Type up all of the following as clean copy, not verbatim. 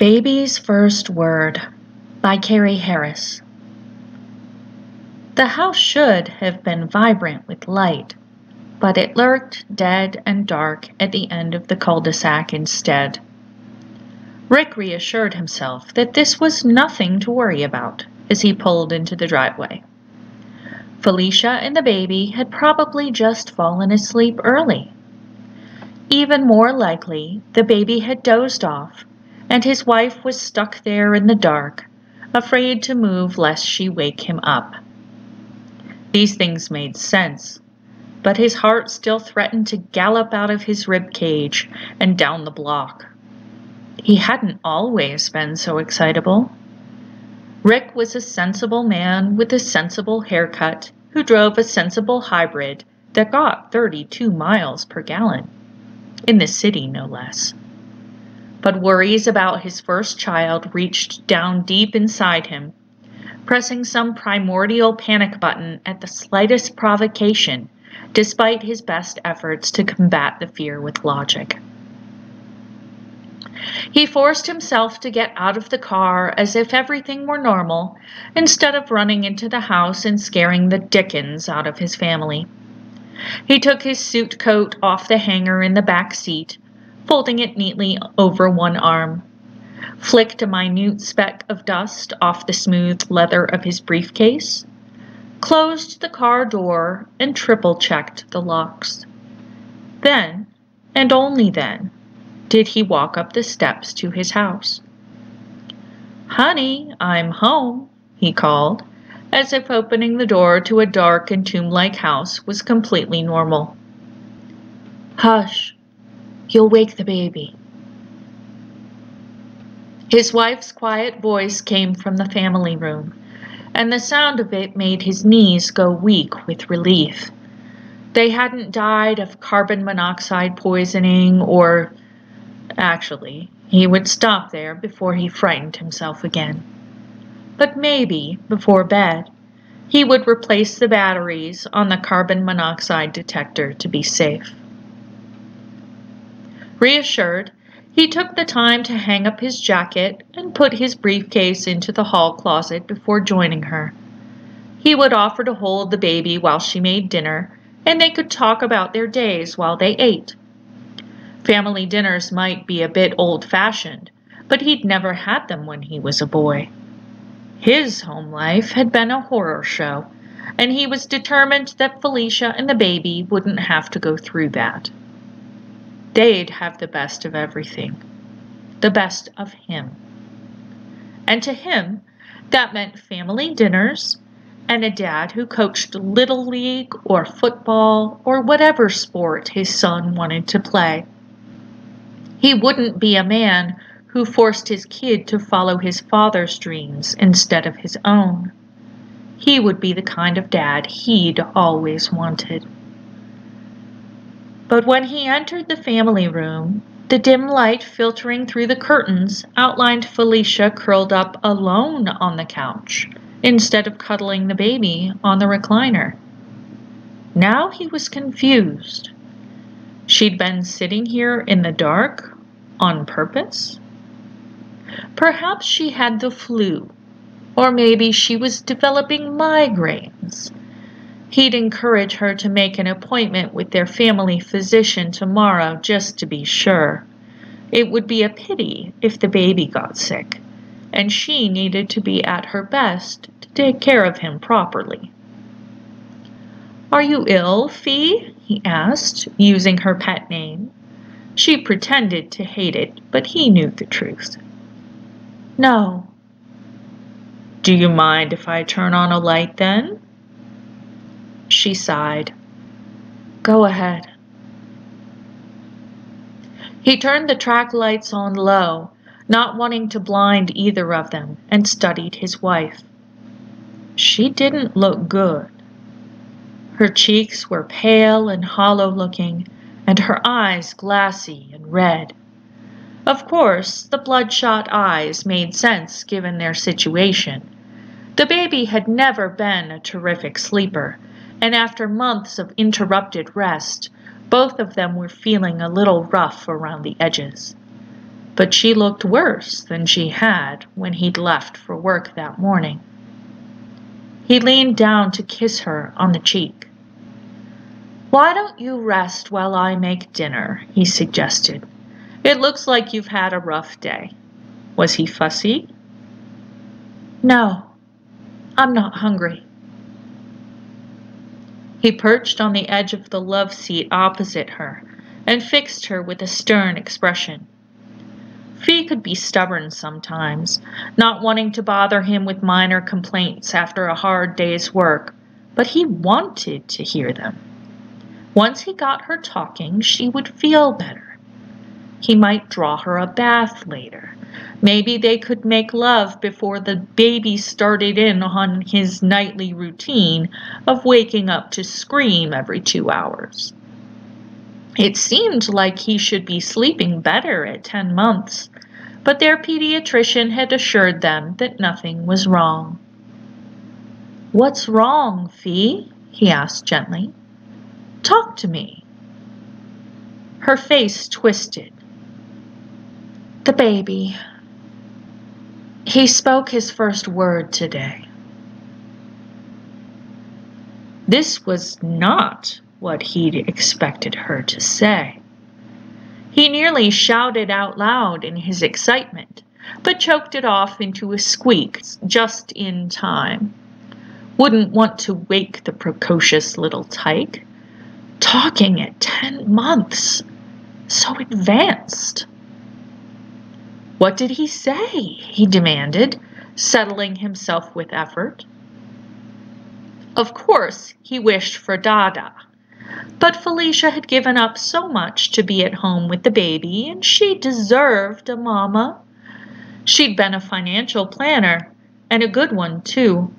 Baby's First Word by Carrie Harris. The house should have been vibrant with light, but it lurked dead and dark at the end of the cul-de-sac instead. Rick reassured himself that this was nothing to worry about as he pulled into the driveway. Felicia and the baby had probably just fallen asleep early. Even more likely, the baby had dozed off, and his wife was stuck there in the dark, afraid to move lest she wake him up. These things made sense, but his heart still threatened to gallop out of his rib cage and down the block. He hadn't always been so excitable. Rick was a sensible man with a sensible haircut who drove a sensible hybrid that got 32 miles per gallon, in the city no less. But worries about his first child reached down deep inside him, pressing some primordial panic button at the slightest provocation, despite his best efforts to combat the fear with logic. He forced himself to get out of the car as if everything were normal, instead of running into the house and scaring the dickens out of his family. He took his suit coat off the hanger in the back seat, folding it neatly over one arm, flicked a minute speck of dust off the smooth leather of his briefcase, closed the car door, and triple-checked the locks. Then, and only then, did he walk up the steps to his house. "Honey, I'm home," he called, as if opening the door to a dark and tomb-like house was completely normal. "Hush. You'll wake the baby." His wife's quiet voice came from the family room, and the sound of it made his knees go weak with relief. They hadn't died of carbon monoxide poisoning or... Actually, he would stop there before he frightened himself again. But maybe, before bed, he would replace the batteries on the carbon monoxide detector to be safe. Reassured, he took the time to hang up his jacket and put his briefcase into the hall closet before joining her. He would offer to hold the baby while she made dinner, and they could talk about their days while they ate. Family dinners might be a bit old-fashioned, but he'd never had them when he was a boy. His home life had been a horror show, and he was determined that Felicia and the baby wouldn't have to go through that. They'd have the best of everything, the best of him. And to him, that meant family dinners and a dad who coached Little League or football or whatever sport his son wanted to play. He wouldn't be a man who forced his kid to follow his father's dreams instead of his own. He would be the kind of dad he'd always wanted. But when he entered the family room, the dim light filtering through the curtains outlined Felicia curled up alone on the couch, instead of cuddling the baby on the recliner. Now he was confused. She'd been sitting here in the dark on purpose? Perhaps she had the flu, or maybe she was developing migraines. He'd encourage her to make an appointment with their family physician tomorrow just to be sure. It would be a pity if the baby got sick, and she needed to be at her best to take care of him properly. "Are you ill, Fee?" he asked, using her pet name. She pretended to hate it, but he knew the truth. "No." "Do you mind if I turn on a light then?" She sighed. "Go ahead." He turned the track lights on low, not wanting to blind either of them, and studied his wife. She didn't look good. Her cheeks were pale and hollow-looking, and her eyes glassy and red. Of course, the bloodshot eyes made sense given their situation. The baby had never been a terrific sleeper, and after months of interrupted rest, both of them were feeling a little rough around the edges. but she looked worse than she had when he'd left for work that morning. He leaned down to kiss her on the cheek. "Why don't you rest while I make dinner?" he suggested. "It looks like you've had a rough day." Was he fussy? "No, I'm not hungry." He perched on the edge of the love seat opposite her and fixed her with a stern expression. Fee could be stubborn sometimes, not wanting to bother him with minor complaints after a hard day's work, but he wanted to hear them. Once he got her talking, she would feel better. He might draw her a bath later. Maybe they could make love before the baby started in on his nightly routine of waking up to scream every 2 hours. It seemed like he should be sleeping better at 10 months, but their pediatrician had assured them that nothing was wrong. "What's wrong, Fee?" he asked gently. "Talk to me." Her face twisted. "The baby. He spoke his first word today." This was not what he'd expected her to say. He nearly shouted out loud in his excitement, but choked it off into a squeak just in time. Wouldn't want to wake the precocious little tyke. Talking at 10 months, so advanced. "What did he say?" he demanded, settling himself with effort. Of course, he wished for Dada, but Felicia had given up so much to be at home with the baby, and she deserved a mama. She'd been a financial planner, and a good one, too.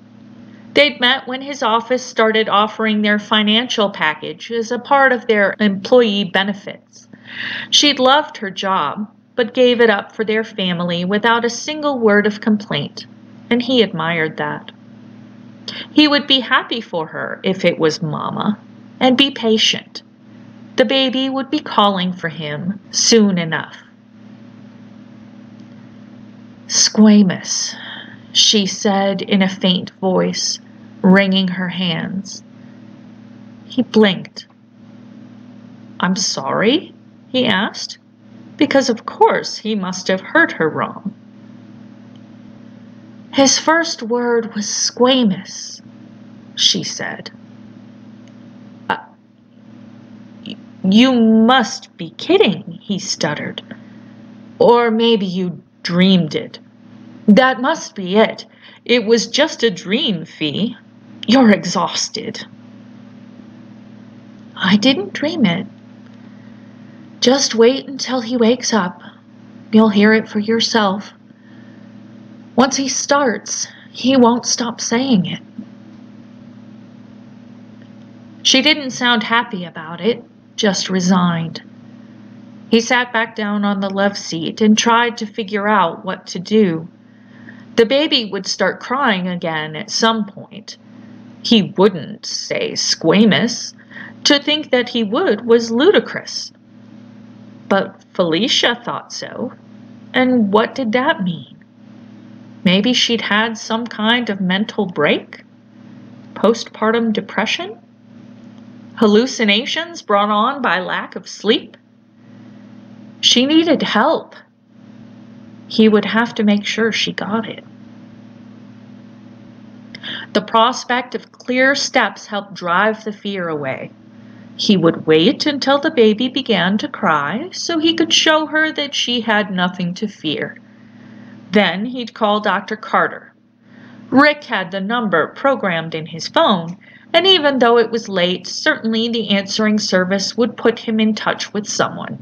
They'd met when his office started offering their financial package as a part of their employee benefits. She'd loved her job, but gave it up for their family without a single word of complaint, and he admired that. He would be happy for her if it was Mama, and be patient. The baby would be calling for him soon enough. "Squamous," she said in a faint voice, wringing her hands. He blinked. "I'm sorry?" he asked, because of course he must have heard her wrong. "His first word was squamous," she said. You must be kidding," he stuttered. "Or maybe you dreamed it. That must be it. It was just a dream, Fee. You're exhausted." "I didn't dream it. Just wait until he wakes up. You'll hear it for yourself. Once he starts, he won't stop saying it." She didn't sound happy about it, just resigned. He sat back down on the love seat and tried to figure out what to do. The baby would start crying again at some point. He wouldn't say squamous. To think that he would was ludicrous. But Felicia thought so. And what did that mean? Maybe she'd had some kind of mental break? Postpartum depression? Hallucinations brought on by lack of sleep? She needed help. He would have to make sure she got it. The prospect of clear steps helped drive the fear away. He would wait until the baby began to cry so he could show her that she had nothing to fear. Then he'd call Dr. Carter. Rick had the number programmed in his phone, and even though it was late, certainly the answering service would put him in touch with someone.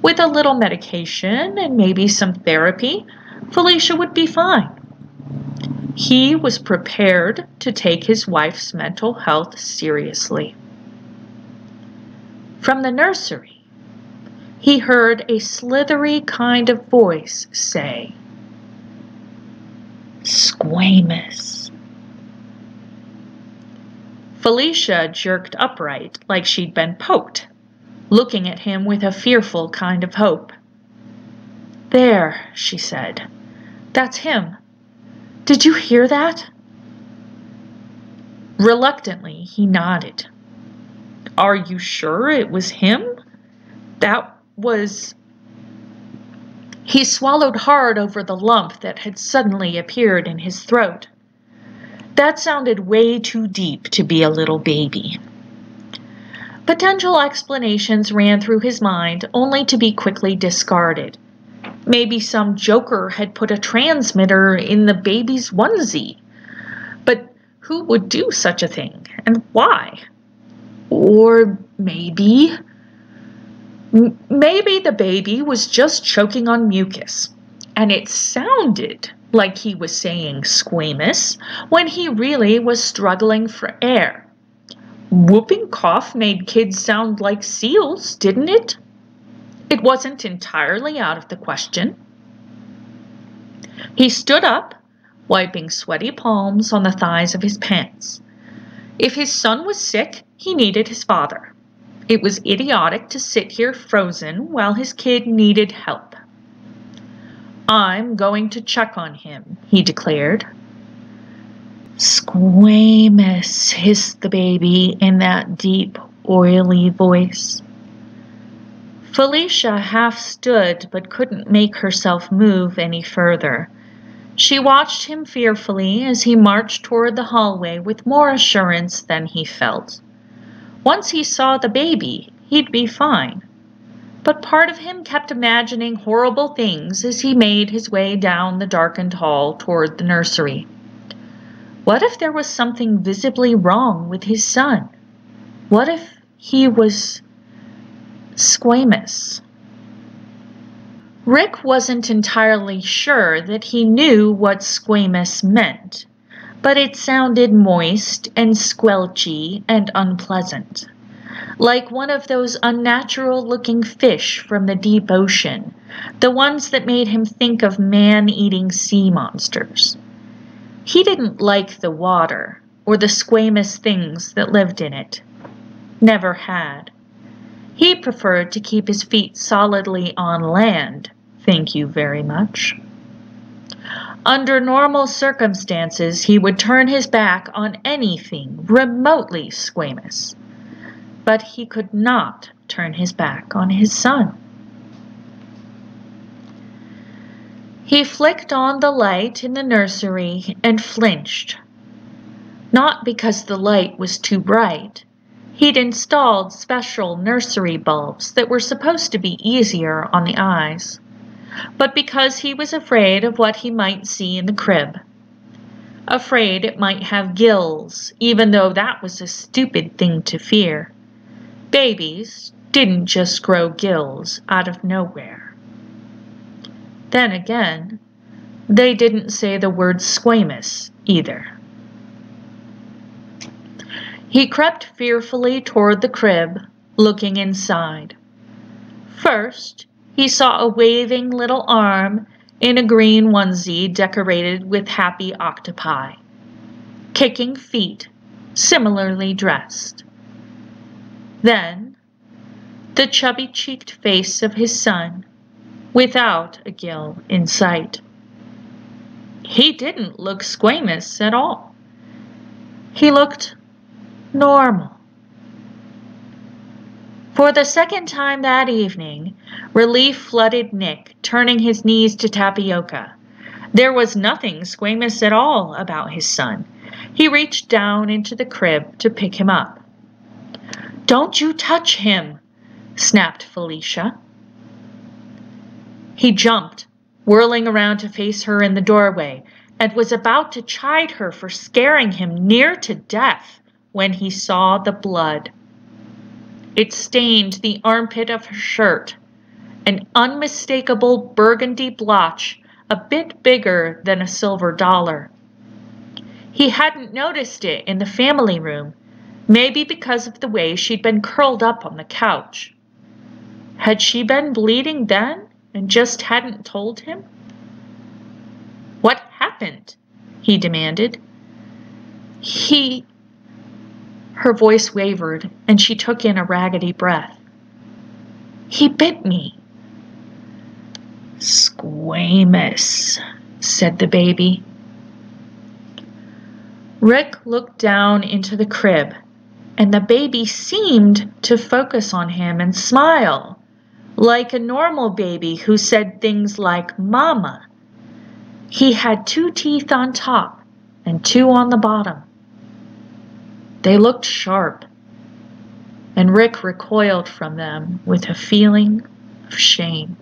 With a little medication and maybe some therapy, Felicia would be fine. He was prepared to take his wife's mental health seriously. From the nursery, he heard a slithery kind of voice say, "Squamous." Felicia jerked upright like she'd been poked, looking at him with a fearful kind of hope. "There," she said. "That's him. Did you hear that?" Reluctantly, he nodded. "Are you sure it was him? That was..." He swallowed hard over the lump that had suddenly appeared in his throat. That sounded way too deep to be a little baby. Potential explanations ran through his mind, only to be quickly discarded. Maybe some joker had put a transmitter in the baby's onesie. But who would do such a thing, and why? Or maybe the baby was just choking on mucus, and it sounded like he was saying squamous when he really was struggling for air. Whooping cough made kids sound like seals, didn't it? It wasn't entirely out of the question. He stood up, wiping sweaty palms on the thighs of his pants. If his son was sick, he needed his father. It was idiotic to sit here frozen while his kid needed help. "I'm going to check on him," he declared. "Squamous," hissed the baby in that deep, oily voice. Felicia half stood but couldn't make herself move any further. She watched him fearfully as he marched toward the hallway with more assurance than he felt. Once he saw the baby, he'd be fine. But part of him kept imagining horrible things as he made his way down the darkened hall toward the nursery. What if there was something visibly wrong with his son? What if he was squamous? Rick wasn't entirely sure that he knew what squamous meant, but it sounded moist and squelchy and unpleasant, like one of those unnatural-looking fish from the deep ocean, the ones that made him think of man-eating sea monsters. He didn't like the water or the squamous things that lived in it. Never had. He preferred to keep his feet solidly on land, thank you very much. Under normal circumstances, he would turn his back on anything remotely squamous. But he could not turn his back on his son. He flicked on the light in the nursery and flinched. Not because the light was too bright. He'd installed special nursery bulbs that were supposed to be easier on the eyes, but because he was afraid of what he might see in the crib. Afraid it might have gills, even though that was a stupid thing to fear. Babies didn't just grow gills out of nowhere. Then again, they didn't say the word squamous either. He crept fearfully toward the crib, looking inside. First, he saw a waving little arm in a green onesie decorated with happy octopi, kicking feet, similarly dressed. Then, the chubby-cheeked face of his son, without a gill in sight. He didn't look squamous at all. He looked normal. For the second time that evening, relief flooded Nick, turning his knees to tapioca. There was nothing squamous at all about his son. He reached down into the crib to pick him up. "Don't you touch him," snapped Felicia. He jumped, whirling around to face her in the doorway, and was about to chide her for scaring him near to death when he saw the blood. It stained the armpit of her shirt, an unmistakable burgundy blotch a bit bigger than a silver dollar. He hadn't noticed it in the family room, maybe because of the way she'd been curled up on the couch. Had she been bleeding then and just hadn't told him? "What happened?" he demanded. Her voice wavered, and she took in a raggedy breath. "He bit me." Squamous, said the baby. Rick looked down into the crib, and the baby seemed to focus on him and smile, like a normal baby who said things like mama. He had 2 teeth on top and 2 on the bottom. They looked sharp, and Rick recoiled from them with a feeling of shame.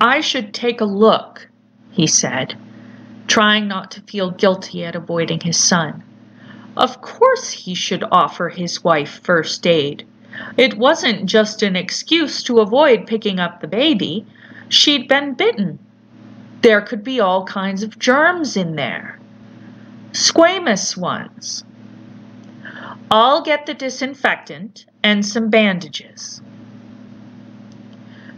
I should take a look, he said, trying not to feel guilty at avoiding his son. Of course he should offer his wife first aid. It wasn't just an excuse to avoid picking up the baby. She'd been bitten. There could be all kinds of germs in there. Squamous ones. I'll get the disinfectant and some bandages.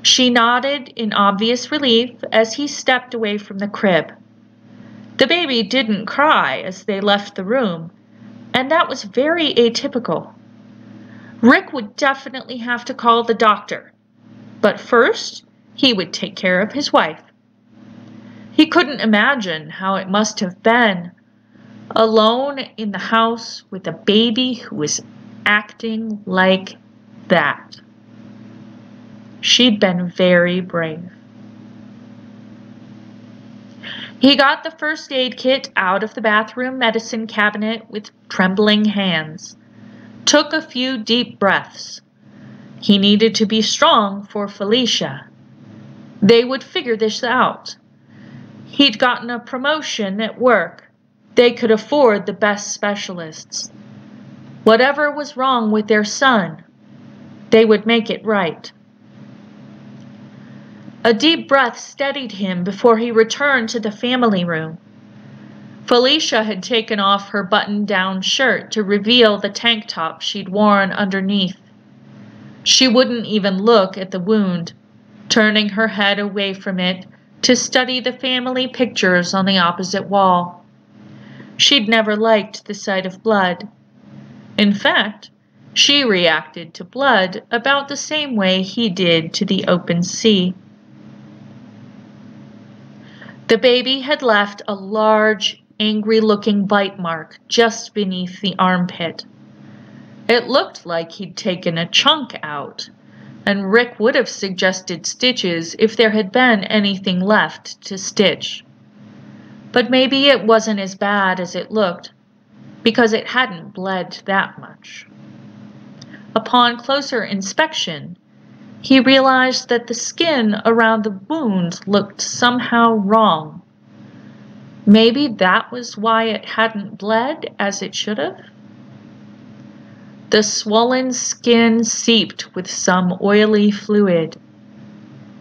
She nodded in obvious relief as he stepped away from the crib. The baby didn't cry as they left the room, and that was very atypical. Rick would definitely have to call the doctor, but first he would take care of his wife. He couldn't imagine how it must have been, alone in the house with a baby who was acting like that. She'd been very brave. He got the first aid kit out of the bathroom medicine cabinet with trembling hands, took a few deep breaths. He needed to be strong for Felicia. They would figure this out. He'd gotten a promotion at work. They could afford the best specialists. Whatever was wrong with their son, they would make it right. A deep breath steadied him before he returned to the family room. Felicia had taken off her button-down shirt to reveal the tank top she'd worn underneath. She wouldn't even look at the wound, turning her head away from it to study the family pictures on the opposite wall. She'd never liked the sight of blood. In fact, she reacted to blood about the same way he did to the open sea. The baby had left a large, angry-looking bite mark just beneath the armpit. It looked like he'd taken a chunk out, and Rick would have suggested stitches if there had been anything left to stitch. But maybe it wasn't as bad as it looked, because it hadn't bled that much. Upon closer inspection, he realized that the skin around the wound looked somehow wrong. Maybe that was why it hadn't bled as it should have. The swollen skin seeped with some oily fluid.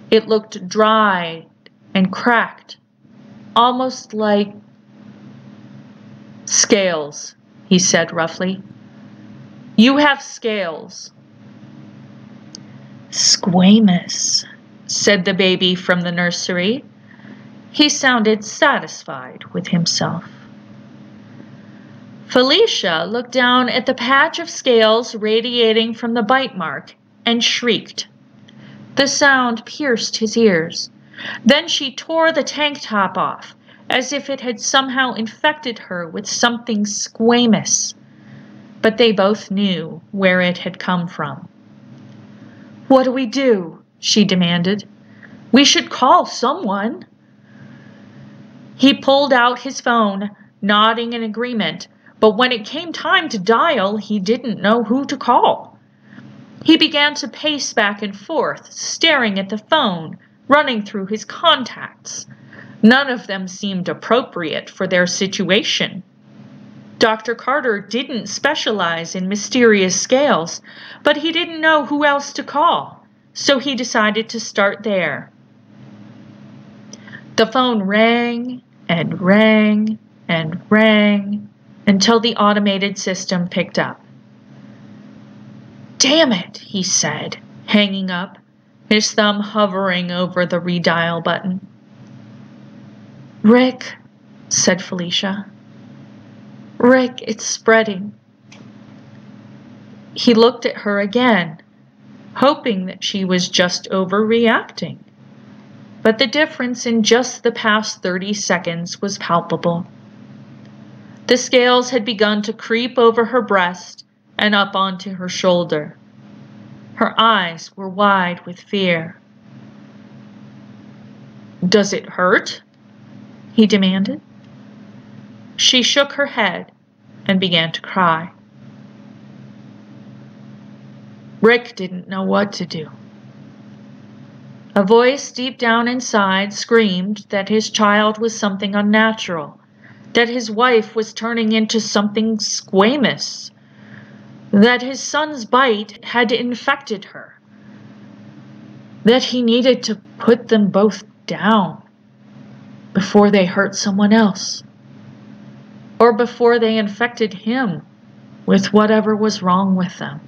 It looked dry and cracked, almost like scales, he said roughly. You have scales. Squamous, said the baby from the nursery. He sounded satisfied with himself. Felicia looked down at the patch of scales radiating from the bite mark and shrieked. The sound pierced his ears. Then she tore the tank top off, as if it had somehow infected her with something squamous. But they both knew where it had come from. What do we do? She demanded. We should call someone. He pulled out his phone, nodding in agreement, but when it came time to dial, he didn't know who to call. He began to pace back and forth, staring at the phone, running through his contacts. None of them seemed appropriate for their situation. Dr. Carter didn't specialize in mysterious scales, but he didn't know who else to call, so he decided to start there. The phone rang and rang and rang until the automated system picked up. Damn it, he said, hanging up, his thumb hovering over the redial button. Rick, said Felicia. Rick, it's spreading. He looked at her again, hoping that she was just overreacting. But the difference in just the past 30 seconds was palpable. The scales had begun to creep over her breast and up onto her shoulder. Her eyes were wide with fear. "Does it hurt?" he demanded. She shook her head and began to cry. Rick didn't know what to do. A voice deep down inside screamed that his child was something unnatural, that his wife was turning into something squamous, that his son's bite had infected her, that he needed to put them both down before they hurt someone else, or before they infected him with whatever was wrong with them.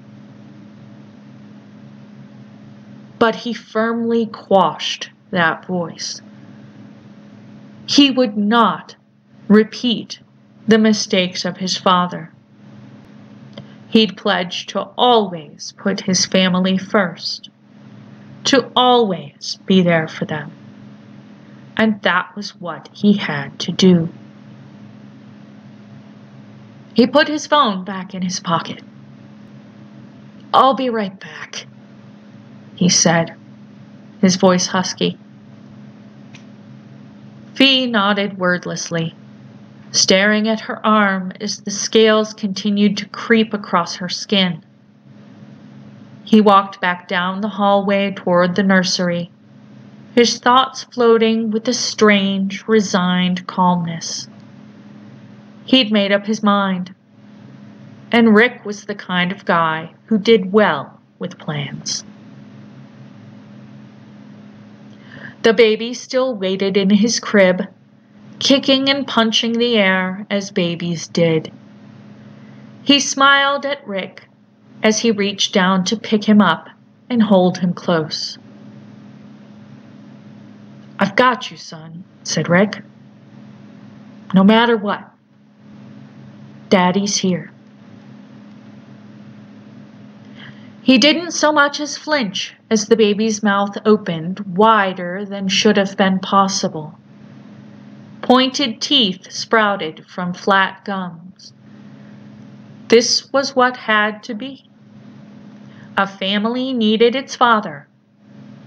But he firmly quashed that voice. He would not repeat the mistakes of his father. He'd pledged to always put his family first, to always be there for them. And that was what he had to do. He put his phone back in his pocket. "I'll be right back," he said, his voice husky. Fee nodded wordlessly, staring at her arm as the scales continued to creep across her skin. He walked back down the hallway toward the nursery, his thoughts floating with a strange, resigned calmness. He'd made up his mind, and Rick was the kind of guy who did well with plans. The baby still waited in his crib, kicking and punching the air as babies did. He smiled at Rick as he reached down to pick him up and hold him close. "I've got you, son," said Rick. "No matter what, Daddy's here." He didn't so much as flinch as the baby's mouth opened wider than should have been possible. Pointed teeth sprouted from flat gums. This was what had to be. A family needed its father,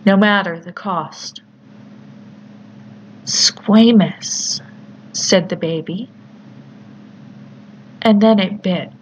no matter the cost. "Squamous," said the baby, and then it bit.